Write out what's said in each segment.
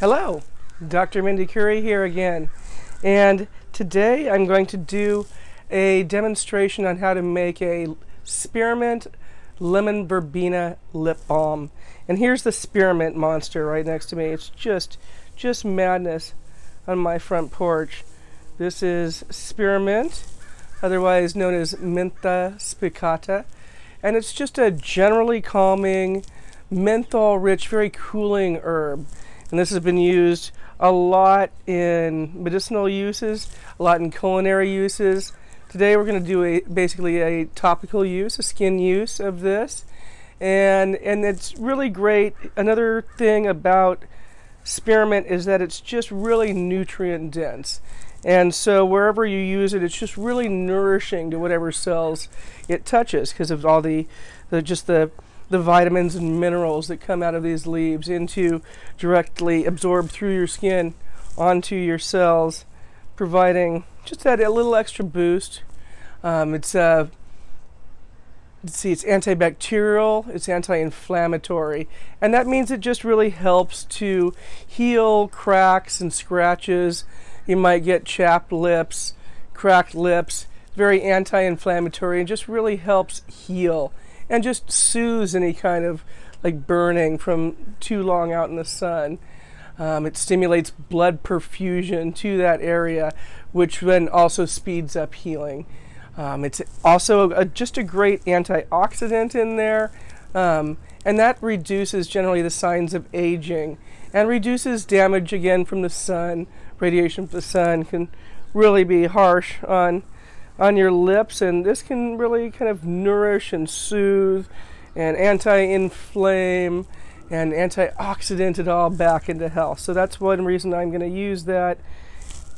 Hello, Dr. Mindy Curry here again, and today I'm going to do a demonstration on how to make a spearmint lemon verbena lip balm. And here's the spearmint monster right next to me. It's just madness on my front porch. This is spearmint, otherwise known as Mentha spicata, and it's just a generally calming, menthol-rich, very cooling herb. And this has been used a lot in medicinal uses, a lot in culinary uses. Today we're going to do basically a topical use, a skin use of this. And it's really great. Another thing about spearmint is that it's just really nutrient dense. And so wherever you use it, it's just really nourishing to whatever cells it touches because of all the vitamins and minerals that come out of these leaves into directly absorbed through your skin onto your cells, providing just that a little extra boost. It's antibacterial, it's anti-inflammatory, and that means it just really helps to heal cracks and scratches. You might get chapped lips, cracked lips. Very anti-inflammatory and just really helps heal and just soothes any kind of like burning from too long out in the sun. It stimulates blood perfusion to that area, which then also speeds up healing. It's also just a great antioxidant in there, and that reduces generally the signs of aging and reduces damage again from the sun. Radiation from the sun can really be harsh on your lips, and this can really kind of nourish and soothe and anti-inflame and antioxidant it all back into health. So that's one reason I'm going to use that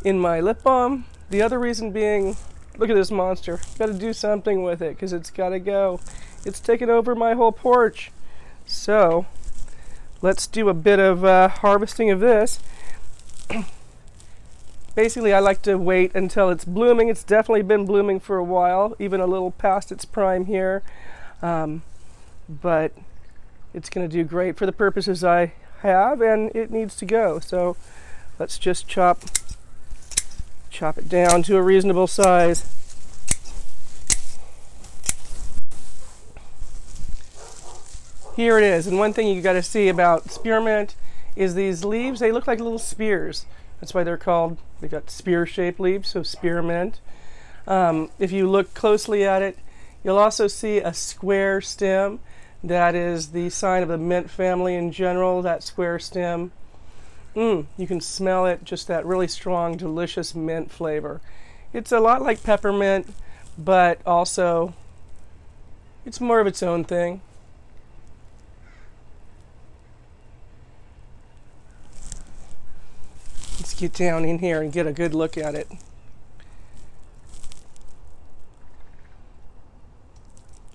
in my lip balm. The other reason being, look at this monster. Got to do something with it because it's got to go. It's taken over my whole porch. So let's do a bit of harvesting of this. Basically, I like to wait until it's blooming. It's definitely been blooming for a while, even a little past its prime here. But it's going to do great for the purposes I have, and it needs to go. So let's just chop it down to a reasonable size. Here it is. And one thing you got to see about spearmint is these leaves. They look like little spears. That's why they're called, they've got spear-shaped leaves, so spearmint. If you look closely at it, you'll also see a square stem. That is the sign of the mint family in general, that square stem. You can smell it, just that really strong, delicious mint flavor. It's a lot like peppermint, but also it's more of its own thing. Let's get down in here and get a good look at it. You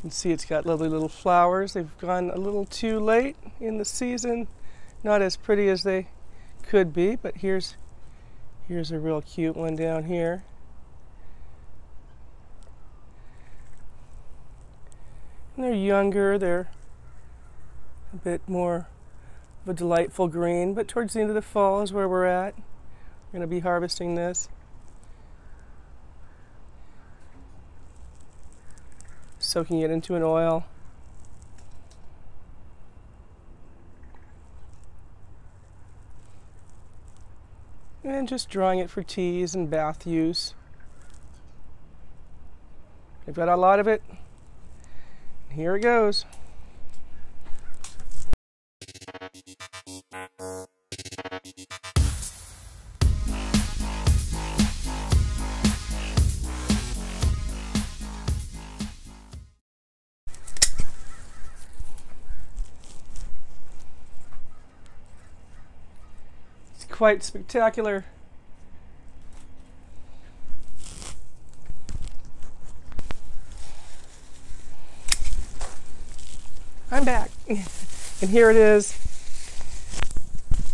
can see it's got lovely little flowers. They've gone a little too late in the season. Not as pretty as they could be, but here's a real cute one down here. And they're younger. They're a bit more of a delightful green, but towards the end of the fall is where we're at. Going to be harvesting this. Soaking it into an oil. And just drying it for teas and bath use. I've got a lot of it. Here it goes. Quite spectacular. I'm back. And here it is,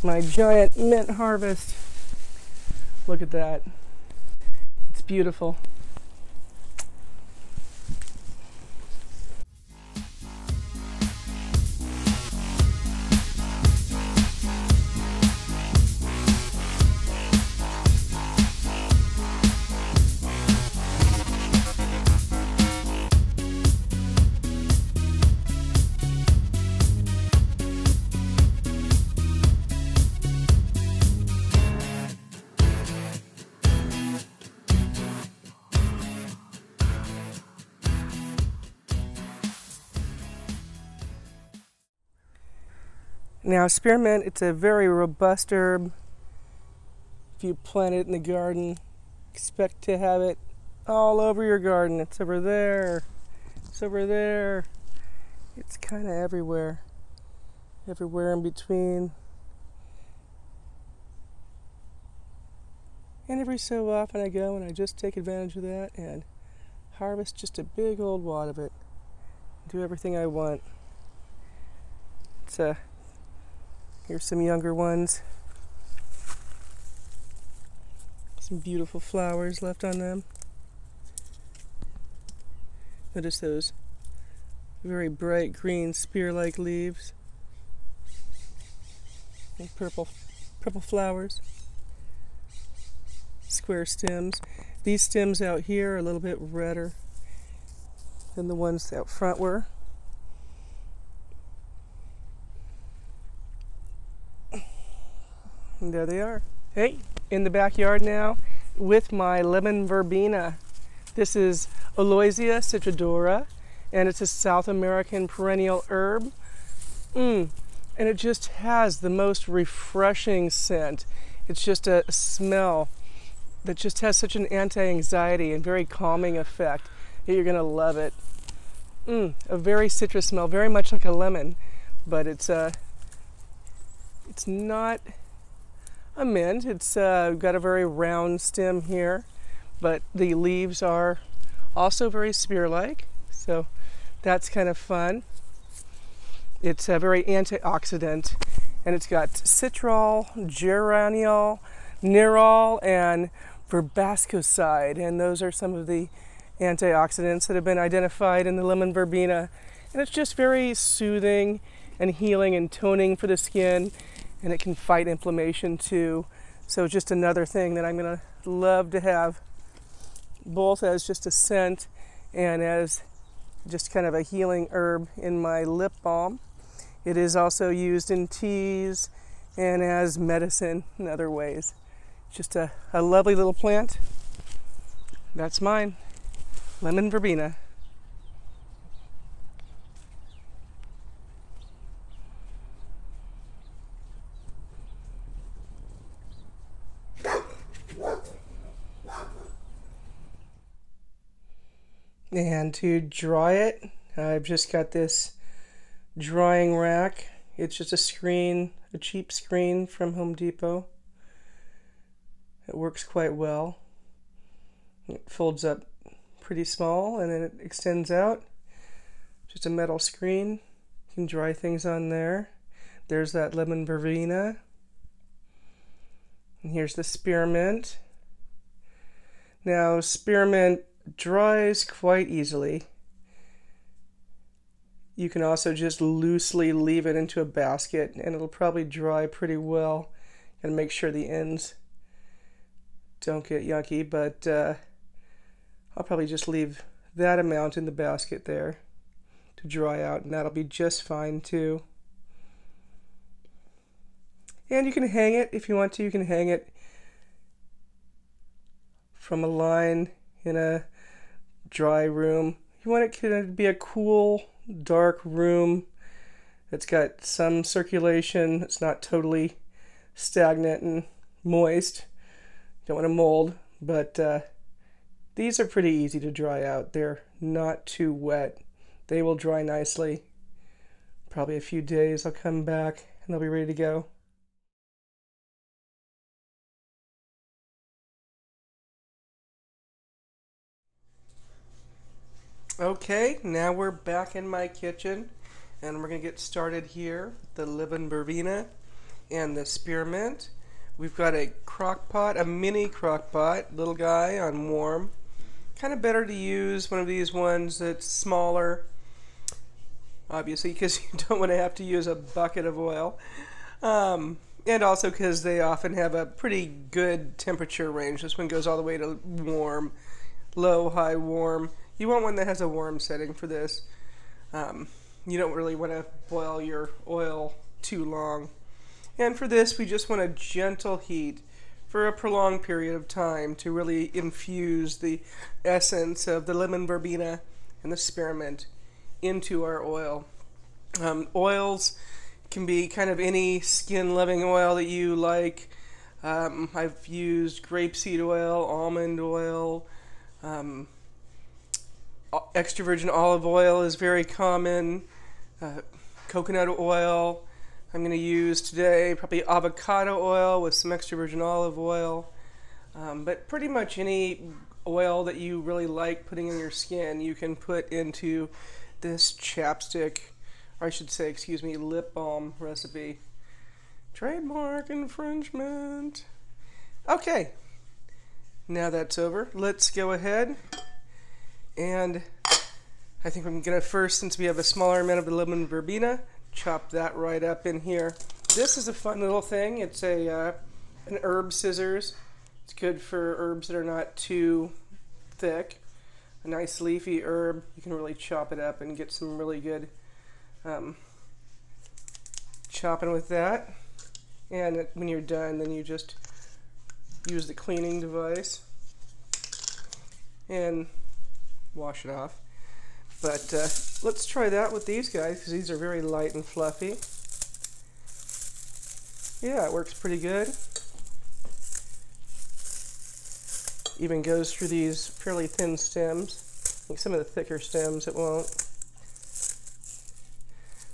my giant mint harvest. Look at that. It's beautiful. Now spearmint, it's a very robust herb. If you plant it in the garden, expect to have it all over your garden. It's over there, it's over there. It's kind of everywhere, everywhere in between. And every so often I go and I just take advantage of that and harvest just a big old wad of it. Do everything I want. It's here's some younger ones. Some beautiful flowers left on them. Notice those very bright green spear-like leaves and purple flowers. Square stems. These stems out here are a little bit redder than the ones out front were. And there they are. Hey, in the backyard now with my lemon verbena. This is Aloysia citrodora, and it's a South American perennial herb. And it just has the most refreshing scent. It's just a smell that just has such an anti-anxiety and very calming effect that you're gonna love it. A very citrus smell, very much like a lemon, but it's not a mint. It's got a very round stem here, but the leaves are also very spear-like, so that's kind of fun. It's a very antioxidant, and it's got citral, geraniol, nerol, and verbascoside, and those are some of the antioxidants that have been identified in the lemon verbena. And it's just very soothing and healing and toning for the skin, and it can fight inflammation too. So just another thing that I'm gonna love to have, both as just a scent and as just kind of a healing herb in my lip balm. It is also used in teas and as medicine in other ways. Just a lovely little plant. That's mine, lemon verbena. And to dry it, I've just got this drying rack. It's just a screen, a cheap screen from Home Depot. It works quite well. It folds up pretty small and then it extends out. Just a metal screen. You can dry things on there. There's that lemon verbena. And here's the spearmint. Now, spearmint dries quite easily. You can also just loosely leave it into a basket and it'll probably dry pretty well, and make sure the ends don't get yucky, but I'll probably just leave that amount in the basket there to dry out, and that'll be just fine too. And you can hang it if you want to. You can hang it from a line in a dry room. You want it to be a cool, dark room that's got some circulation. It's not totally stagnant and moist. Don't want to mold, but these are pretty easy to dry out. They're not too wet. They will dry nicely. Probably a few days I'll come back and they'll be ready to go. Okay, now we're back in my kitchen and we're gonna get started here, the lemon verbena and the spearmint. We've got a crock pot, a mini crock pot, little guy on warm. Kind of better to use one of these ones that's smaller, obviously, because you don't want to have to use a bucket of oil. And also because they often have a pretty good temperature range. This one goes all the way to warm, low, high, warm. You want one that has a warm setting for this. You don't really want to boil your oil too long. And for this, we just want a gentle heat for a prolonged period of time to really infuse the essence of the lemon verbena and the spearmint into our oil. Oils can be kind of any skin loving oil that you like. I've used grapeseed oil, almond oil, extra virgin olive oil is very common, coconut oil. I'm going to use today probably avocado oil with some extra virgin olive oil, but pretty much any oil that you really like putting in your skin you can put into this chapstick, or I should say, excuse me, lip balm recipe. Trademark infringement. Okay, now that's over, let's go ahead and I think I'm going to first, since we have a smaller amount of the lemon verbena, chop that right up in here. This is a fun little thing. It's a an herb scissors. It's good for herbs that are not too thick. A nice leafy herb, you can really chop it up and get some really good chopping with that. And when you're done, then you just use the cleaning device and wash it off. But let's try that with these guys, because these are very light and fluffy. Yeah, it works pretty good. Even goes through these fairly thin stems. I think some of the thicker stems it won't.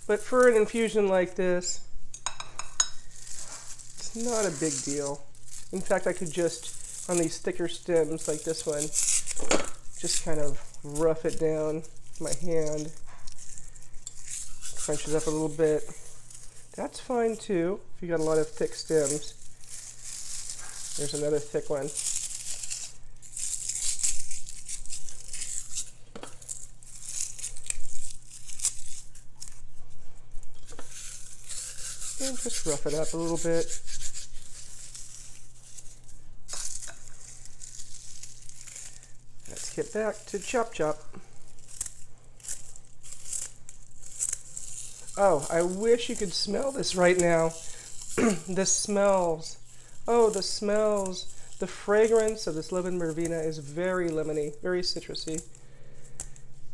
But for an infusion like this, it's not a big deal. In fact, I could just, on these thicker stems like this one, just kind of rough it down. My hand crunches up a little bit. That's fine too, if you got a lot of thick stems. There's another thick one. And just rough it up a little bit. Let's get back to chop chop. Oh, I wish you could smell this right now. This smells. Oh, the smells. The fragrance of this lemon verbena is very lemony, very citrusy.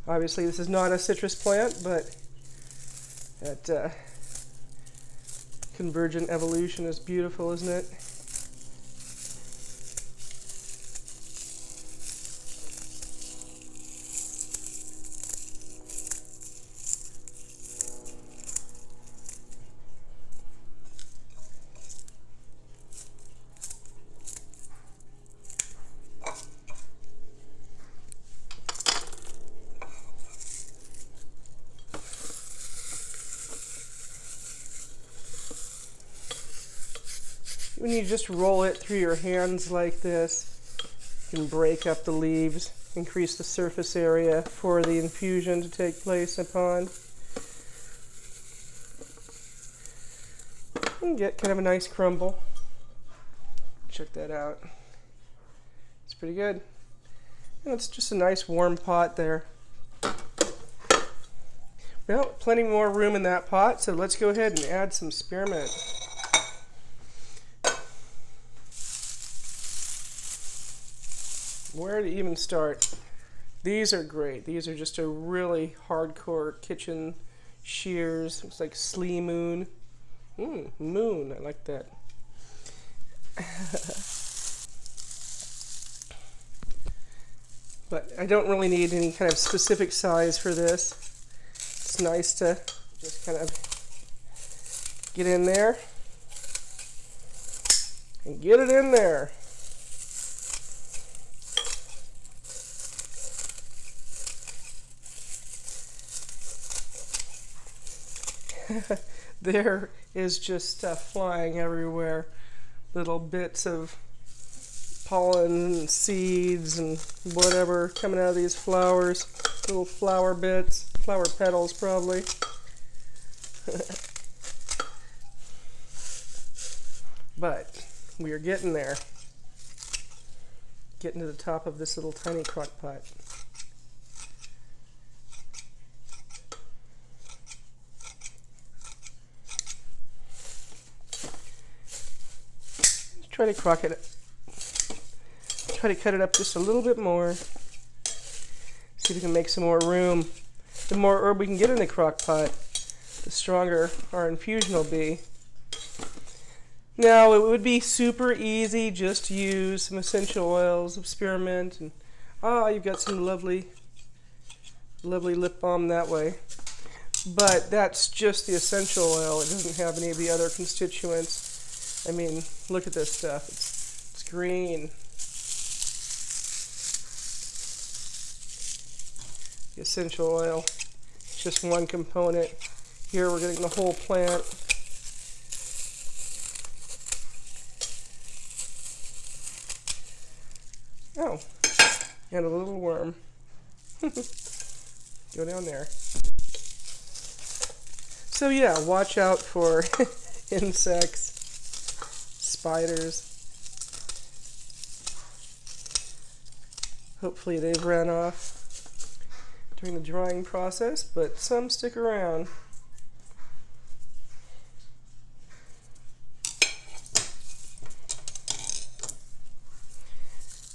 Obviously, this is not a citrus plant, but that convergent evolution is beautiful, isn't it? When you just roll it through your hands like this, you can break up the leaves, increase the surface area for the infusion to take place upon. And get kind of a nice crumble. Check that out. It's pretty good. And it's just a nice warm pot there. Well, plenty more room in that pot, so let's go ahead and add some spearmint. Where to even start? These are great. These are just a really hardcore kitchen shears. It's like Slee Moon. Moon, I like that. But I don't really need any kind of specific size for this. It's nice to just kind of get in there and get it in there. There is just stuff flying everywhere, little bits of pollen and seeds and whatever coming out of these flowers, little flower bits, flower petals probably. But we are getting there, getting to the top of this little tiny crock pot. Try to cut it up just a little bit more. See if we can make some more room. The more herb we can get in the crock pot, the stronger our infusion will be. Now, it would be super easy just to use some essential oils, experiment, and you've got some lovely, lovely lip balm that way. But that's just the essential oil. It doesn't have any of the other constituents. I mean, look at this stuff. It's green. The essential oil, it's just one component. Here we're getting the whole plant. Oh, and a little worm. Go down there. So yeah, watch out for insects, spiders. Hopefully they've ran off during the drying process, but some stick around.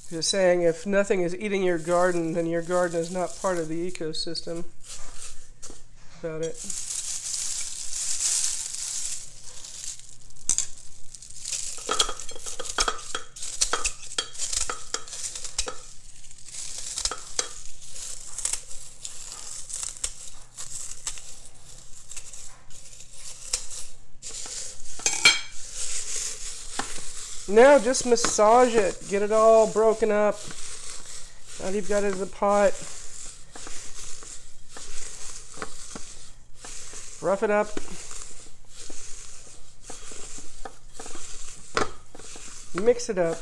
Just saying, if nothing is eating your garden, then your garden is not part of the ecosystem. About it. Now just massage it, get it all broken up. Now you've got it in the pot. Rough it up. Mix it up.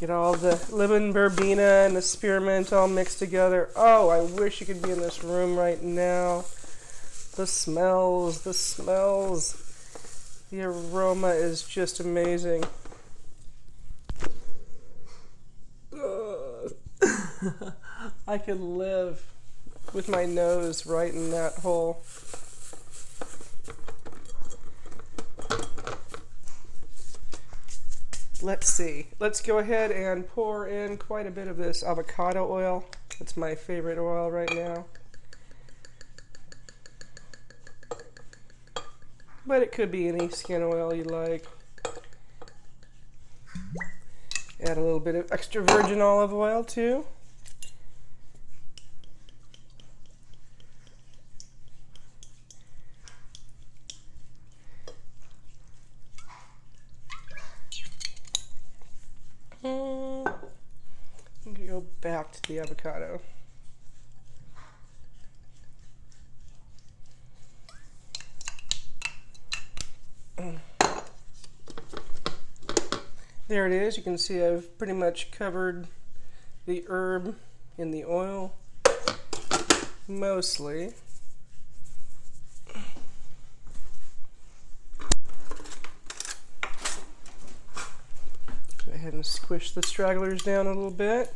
Get all the lemon verbena and the spearmint all mixed together. Oh, I wish you could be in this room right now. The smells, the smells. The aroma is just amazing. I could live with my nose right in that hole. Let's see. Let's go ahead and pour in quite a bit of this avocado oil. It's my favorite oil right now. But it could be any skin oil you like. Add a little bit of extra virgin olive oil too. I'm going to go back to the avocado. There it is. You can see I've pretty much covered the herb in the oil, mostly. Go ahead and squish the stragglers down a little bit.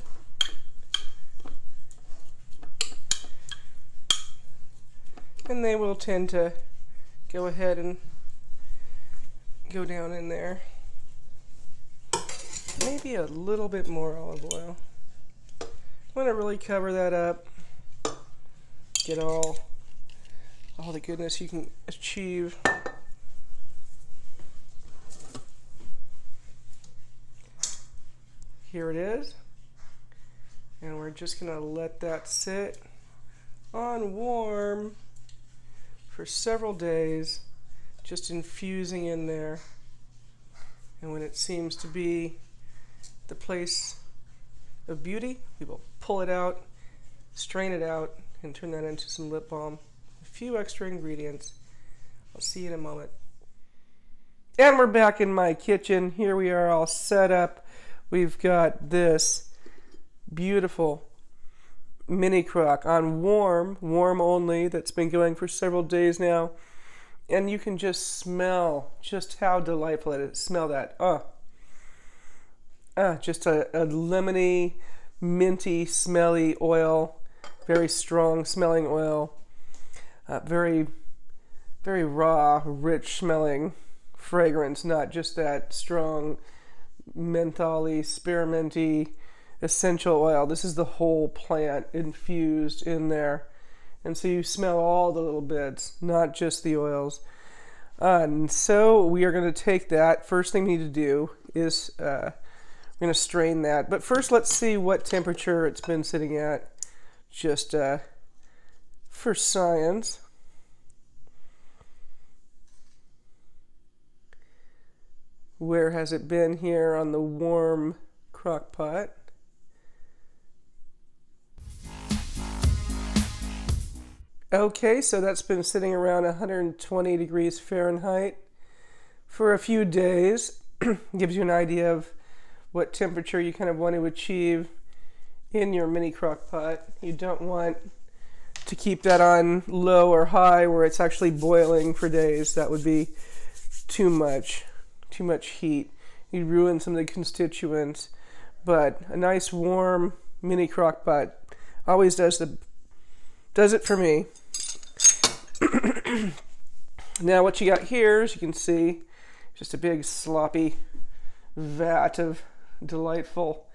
And they will tend to go ahead and go down in there. Maybe a little bit more olive oil. I want to really cover that up. Get all the goodness you can achieve. Here it is. And we're just going to let that sit on warm for several days, just infusing in there. And when it seems to be the place of beauty, we will pull it out, strain it out, and turn that into some lip balm. A few extra ingredients. I'll see you in a moment. And we're back in my kitchen. Here we are all set up. We've got this beautiful mini crock on warm only, that's been going for several days now. And you can just smell just how delightful it is. Smell that. Just a lemony, minty, smelly oil, very strong smelling oil, very, very raw, rich smelling fragrance, not just that strong mentholy, spearminty essential oil. This is the whole plant infused in there. And so you smell all the little bits, not just the oils. And so we are going to take that. First thing we need to do is we're going to strain that. But first, let's see what temperature it's been sitting at, just for science. Where has it been here on the warm crock pot? Okay, so that's been sitting around 120 degrees Fahrenheit for a few days. Gives you an idea of what temperature you kind of want to achieve in your mini crock pot. You don't want to keep that on low or high where it's actually boiling for days. That would be too much heat. You'd ruin some of the constituents. But a nice warm mini crock pot always does it for me. Now what you got here, as you can see, just a big sloppy vat of delightful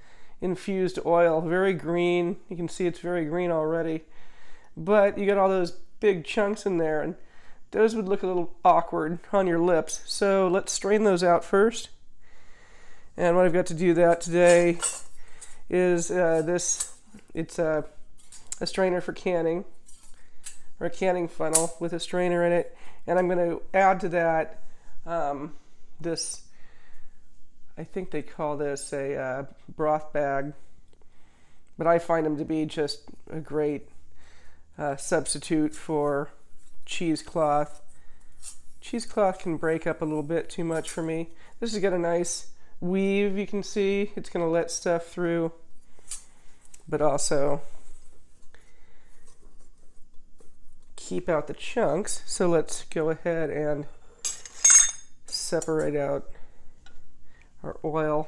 infused oil. Very green. You can see it's very green already. But you got all those big chunks in there, and those would look a little awkward on your lips. So let's strain those out first. And what I've got to do that today is it's a strainer for canning, or a canning funnel with a strainer in it, and I'm going to add to that this, I think they call this a broth bag, but I find them to be just a great substitute for cheesecloth. Cheesecloth can break up a little bit too much for me. This has got a nice weave, you can see. It's going to let stuff through, but also keep out the chunks. So let's go ahead and separate out our oil.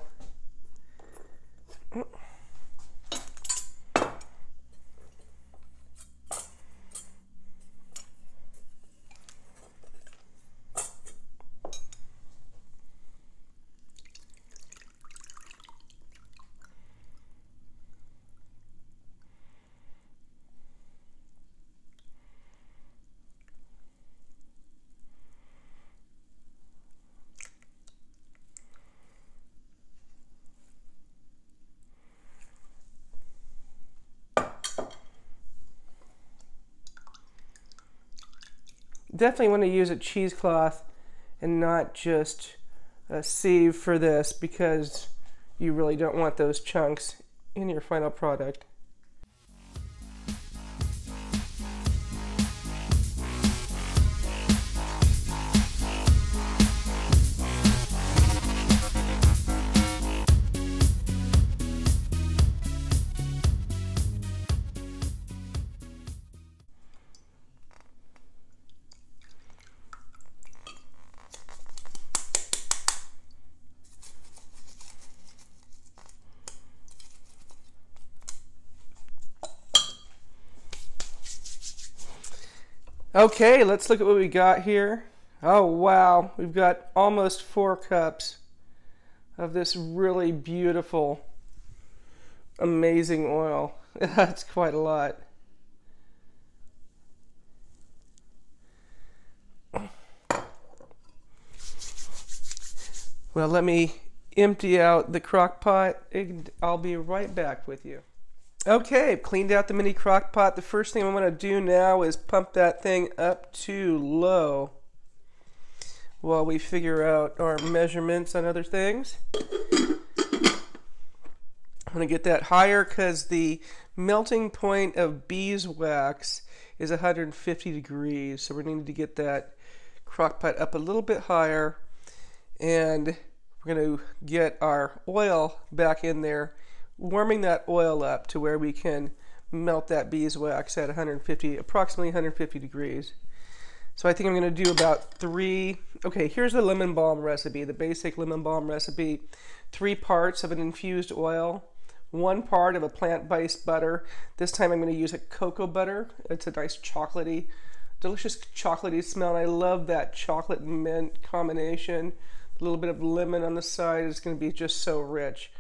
Definitely want to use a cheesecloth and not just a sieve for this, because you really don't want those chunks in your final product. Okay, let's look at what we got here. Oh wow, we've got almost 4 cups of this really beautiful, amazing oil. That's quite a lot. Well, let me empty out the crock pot and I'll be right back with you. Okay, I've cleaned out the mini crock pot. The first thing I want to do now is pump that thing up to low while we figure out our measurements on other things. I'm going to get that higher because the melting point of beeswax is 150 degrees. So we're going to need to get that crock pot up a little bit higher, and we're going to get our oil back in there, warming that oil up to where we can melt that beeswax at approximately 150 degrees. So I think I'm going to do about 3. Okay, here's the lemon balm recipe, the basic lemon balm recipe. 3 parts of an infused oil, 1 part of a plant-based butter. This time I'm going to use a cocoa butter. It's a nice chocolatey, delicious chocolatey smell. I love that chocolate mint combination. A little bit of lemon on the side is going to be just so rich.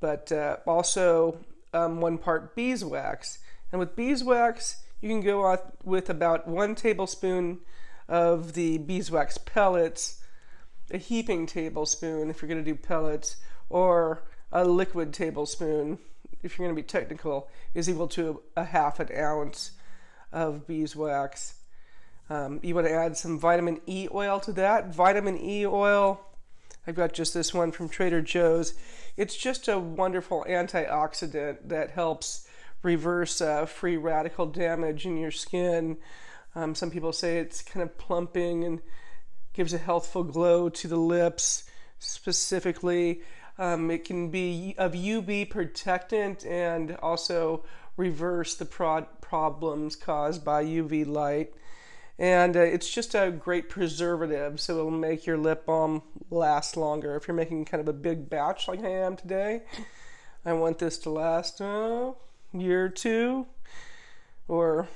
But also 1 part beeswax. And with beeswax, you can go on with about 1 tablespoon of the beeswax pellets, a heaping tablespoon if you're going to do pellets, or a liquid tablespoon, if you're going to be technical, is equal to a half an ounce of beeswax. You want to add some vitamin E oil to that. Vitamin E oil, I've got just this one from Trader Joe's. It's just a wonderful antioxidant that helps reverse free radical damage in your skin. Some people say it's kind of plumping and gives a healthful glow to the lips specifically. It can be of UV protectant and also reverse the problems caused by UV light. And it's just a great preservative, so it'll make your lip balm last longer. If you're making kind of a big batch like I am today, I want this to last a year or two. Or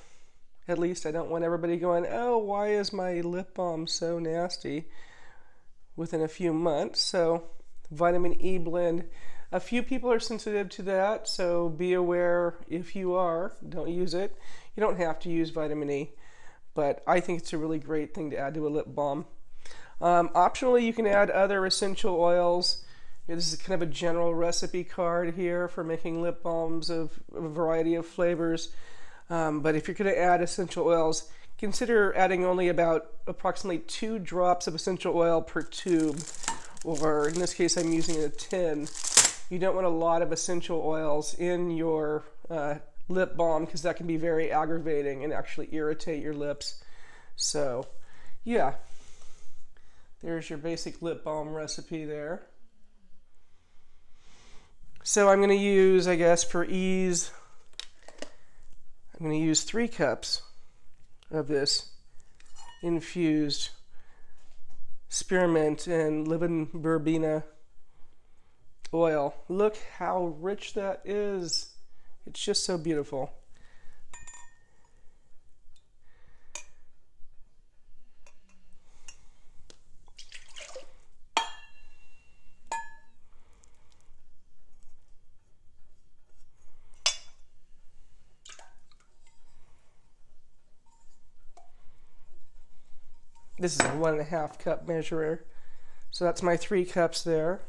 at least I don't want everybody going, oh, why is my lip balm so nasty, within a few months. So vitamin E blend. A few people are sensitive to that, so be aware if you are, don't use it. You don't have to use vitamin E. But I think it's a really great thing to add to a lip balm. Optionally, you can add other essential oils. This is kind of a general recipe card here for making lip balms of a variety of flavors. But if you're going to add essential oils, consider adding only about approximately 2 drops of essential oil per tube, or in this case, I'm using a tin. You don't want a lot of essential oils in your lip balm, because that can be very aggravating and actually irritate your lips. So yeah, there's your basic lip balm recipe there. So I'm going to use, I guess for ease, I'm going to use 3 cups of this infused spearmint and lemon verbena oil. Look how rich that is. It's just so beautiful. This is a 1.5 cup measurer. So that's my 3 cups there.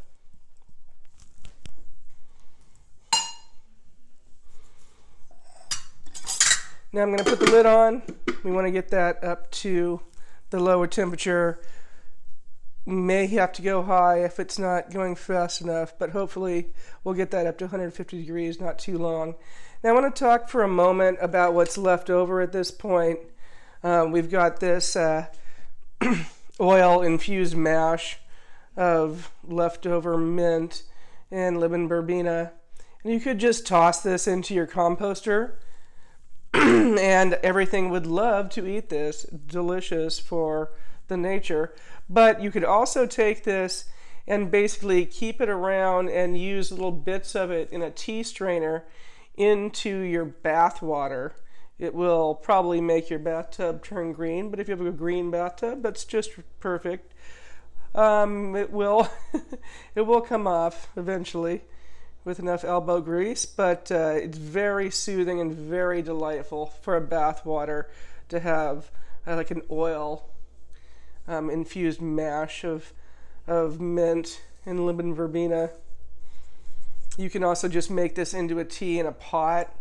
Now I'm going to put the lid on. We want to get that up to the lower temperature. May have to go high if it's not going fast enough, but hopefully we'll get that up to 150 degrees, not too long. Now I want to talk for a moment about what's left over at this point. We've got this oil-infused mash of leftover mint and lemon verbena. And you could just toss this into your composter. And everything would love to eat this. Delicious for the nature. But you could also take this and basically keep it around and use little bits of it in a tea strainer into your bath water. It will probably make your bathtub turn green, but if you have a green bathtub, that's just perfect. It will come off eventually with enough elbow grease, but it's very soothing and very delightful for a bath water to have like an oil infused mash of mint and lemon verbena. You can also just make this into a tea in a pot,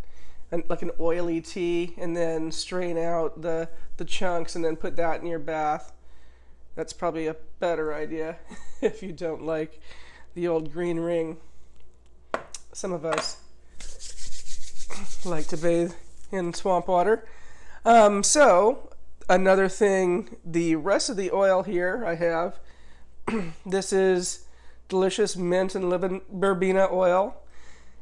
and like an oily tea, and then strain out the chunks and then put that in your bath. That's probably a better idea if you don't like the old green ring. Some of us like to bathe in swamp water. So another thing, the rest of the oil here I have, this is delicious mint and lemon verbena oil.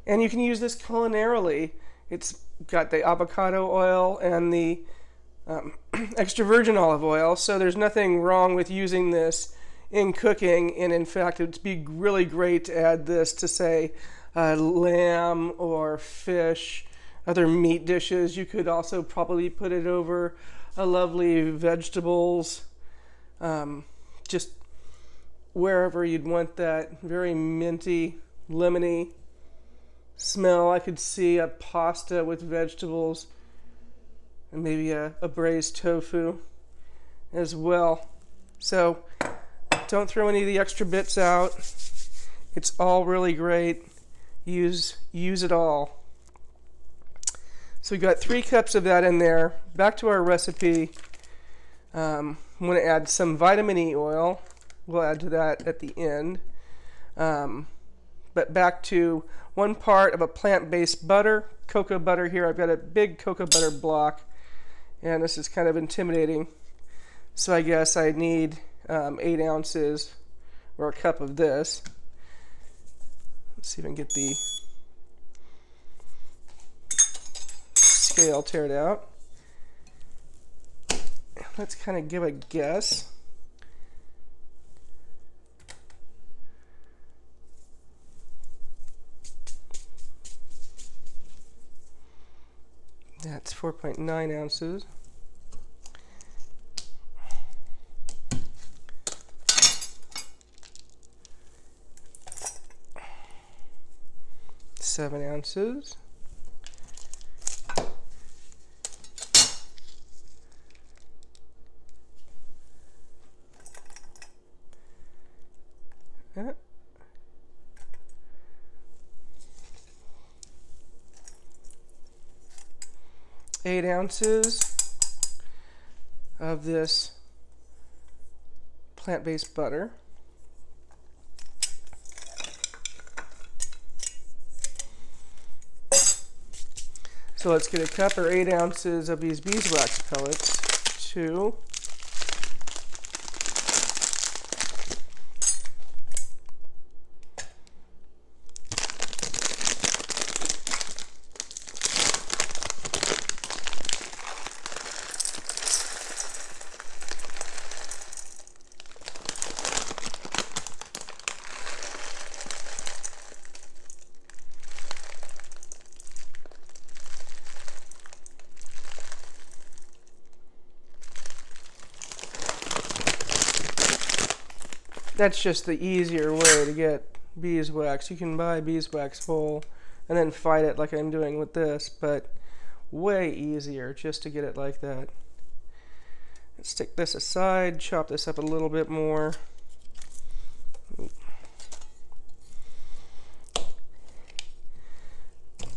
And you can use this culinarily. It's got the avocado oil and the extra virgin olive oil. So there's nothing wrong with using this in cooking. And in fact, it'd be really great to add this to, say, lamb or fish, other meat dishes. You could also probably put it over a lovely vegetables, just wherever you'd want that very minty, lemony smell. I could see a pasta with vegetables. and maybe a braised tofu as well. So don't throw any of the extra bits out. It's all really great. Use it all. So we've got 3 cups of that in there. Back to our recipe. I'm going to add some vitamin E oil. We'll add to that at the end. But back to 1 part of a plant-based butter, cocoa butter here. I've got a big cocoa butter block, and this is kind of intimidating. So I guess I need 8 ounces or a cup of this. Let's see if I can get the scale teared out. Let's kind of give a guess. That's 4.9 ounces. Seven ounces. 8 ounces of this plant-based butter. So let's get a cup or 8 ounces of these beeswax pellets, 2. That's just the easier way to get beeswax. You can buy beeswax whole and then fight it like I'm doing with this, but way easier just to get it like that. Let's stick this aside, chop this up a little bit more.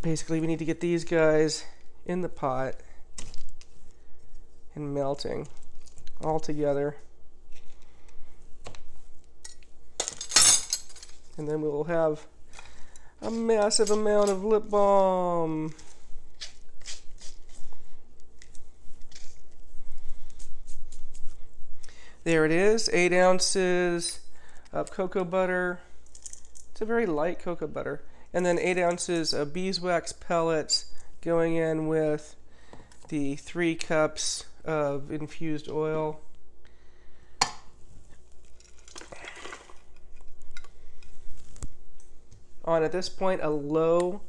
Basically, we need to get these guys in the pot and melting all together. And then we will have a massive amount of lip balm. There it is, 8 ounces of cocoa butter. It's a very light cocoa butter. And then 8 ounces of beeswax pellets going in with the 3 cups of infused oil. On at this point a low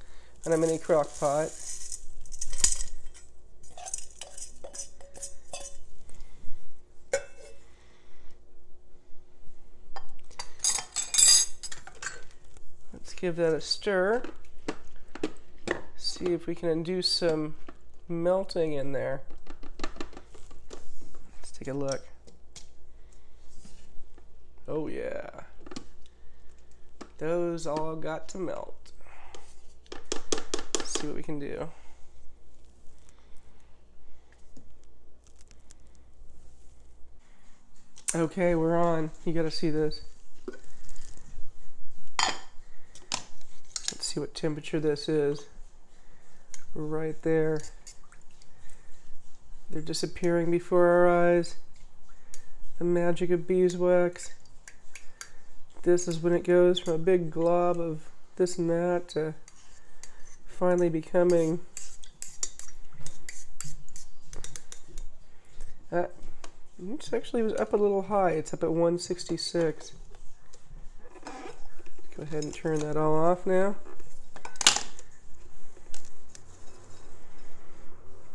on a mini crock pot. Let's give that a stir. See if we can induce some melting in there. Let's take a look. Oh yeah. Those all got to melt. Let's see what we can do. Okay, we're on. You gotta see this. Let's see what temperature this is. Right there. They're disappearing before our eyes. The magic of beeswax. This is when it goes from a big glob of this and that to finally becoming it actually was up a little high. It's up at 166. Go ahead and turn that all off now.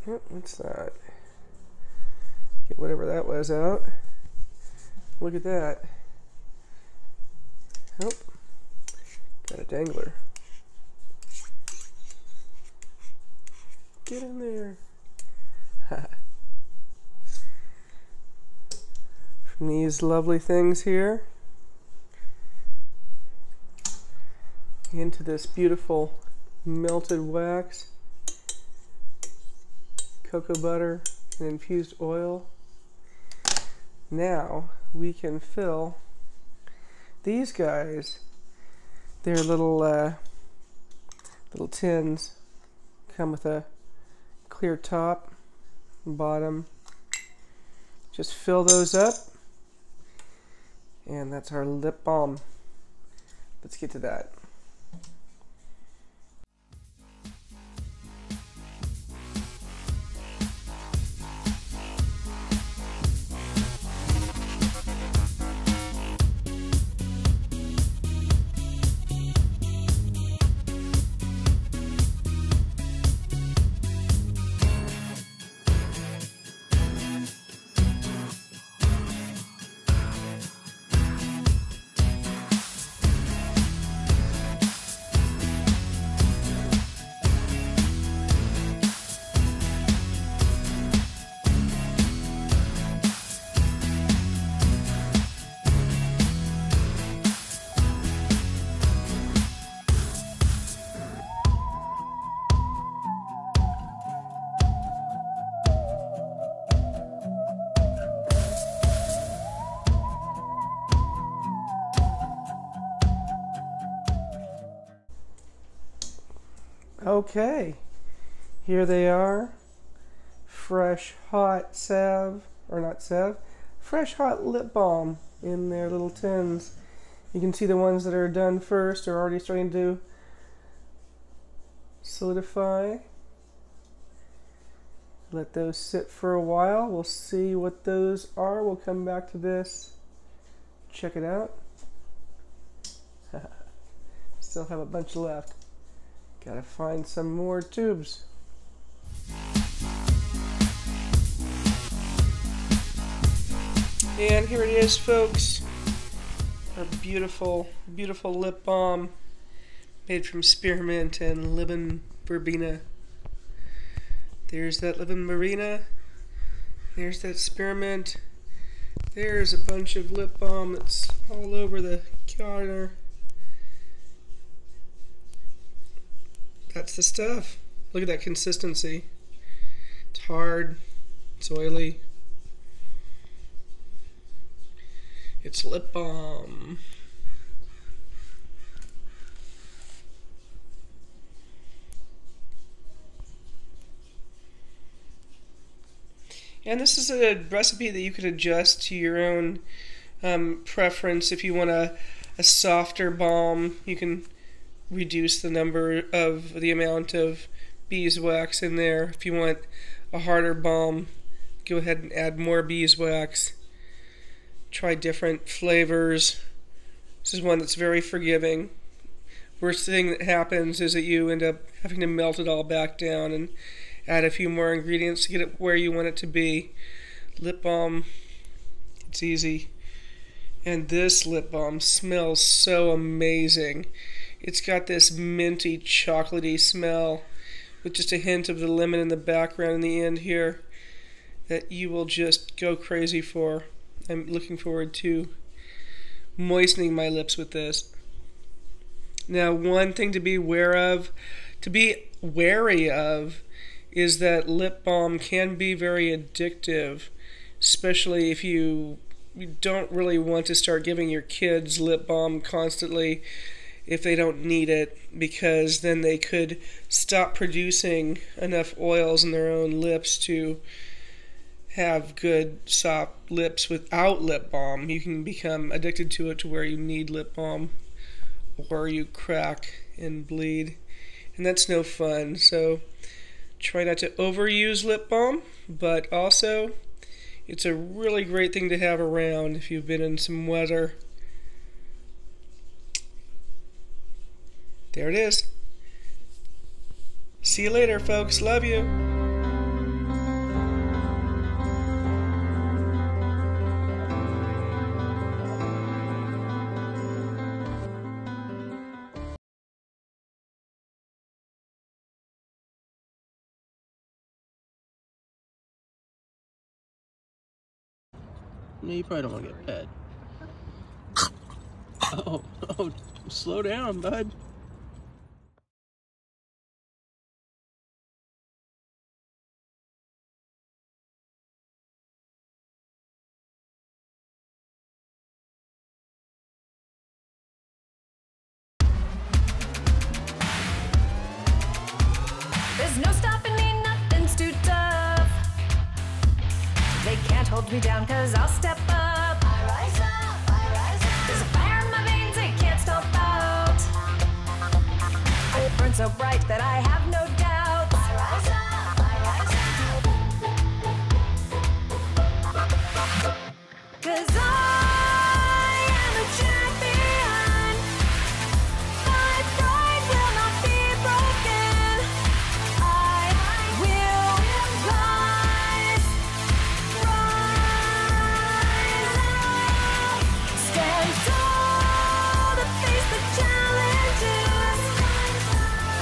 Yep, what's that? Get whatever that was out. Look at that. Nope, got a dangler. Get in there. From these lovely things here into this beautiful melted wax, cocoa butter, and infused oil. Now we can fill these guys. They're little tins, come with a clear top and bottom. Just fill those up, and that's our lip balm. Let's get to that. Okay, here they are, fresh hot fresh hot lip balm in their little tins. You can see the ones that are done first are already starting to solidify. Let those sit for a while. We'll see what those are. We'll come back to this. Check it out. Still have a bunch left. Gotta find some more tubes. And here it is, folks. Our beautiful, beautiful lip balm made from spearmint and lemon verbena. There's that lemon verbena. There's that spearmint. There's a bunch of lip balm that's all over the counter. That's the stuff. Look at that consistency. It's hard, it's oily. It's lip balm. And this is a recipe that you could adjust to your own preference. If you want a softer balm, you can reduce the amount of beeswax in there. If you want a harder balm, go ahead and add more beeswax. Try different flavors. This is one that's very forgiving. Worst thing that happens is that you end up having to melt it all back down and add a few more ingredients to get it where you want it to be. Lip balm, it's easy. And this lip balm smells so amazing. It's got this minty, chocolatey smell with just a hint of the lemon in the background in the end here that you will just go crazy for. I'm looking forward to moistening my lips with this. Now, one thing to be aware of, to be wary of, is that lip balm can be very addictive, especially if you don't really want to start giving your kids lip balm constantly if they don't need it, because then they could stop producing enough oils in their own lips to have good soft lips without lip balm. You can become addicted to it to where you need lip balm or you crack and bleed, and that's no fun. So try not to overuse lip balm, but also it's a really great thing to have around if you've been in some weather. There it is. See you later, folks. Love you. No, you probably don't want to get pet. Oh, oh, slow down, bud. There's no stopping me, nothing's too tough. They can't hold me down, cause I'll step up. I rise up, I rise up. There's a fire in my veins, they can't stop out. I burn so bright that I have no doubt. I rise up, I rise up. Cause I am a champion. My pride will not be broken. I will rise, rise up. Stand tall to face the challenges.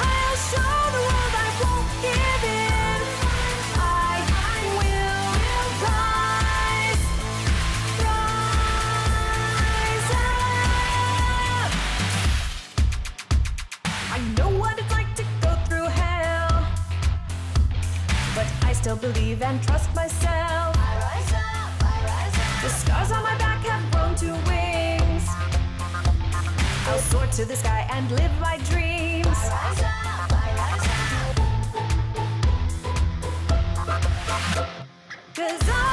I'll show the world I won't give in. I will rise, rise up. I know what it's like to go through hell, but I still believe and trust myself. I rise up, I rise up. The scars on my back have grown to wings. I'll soar to the sky and live my dreams. I rise up, I rise up. Cause I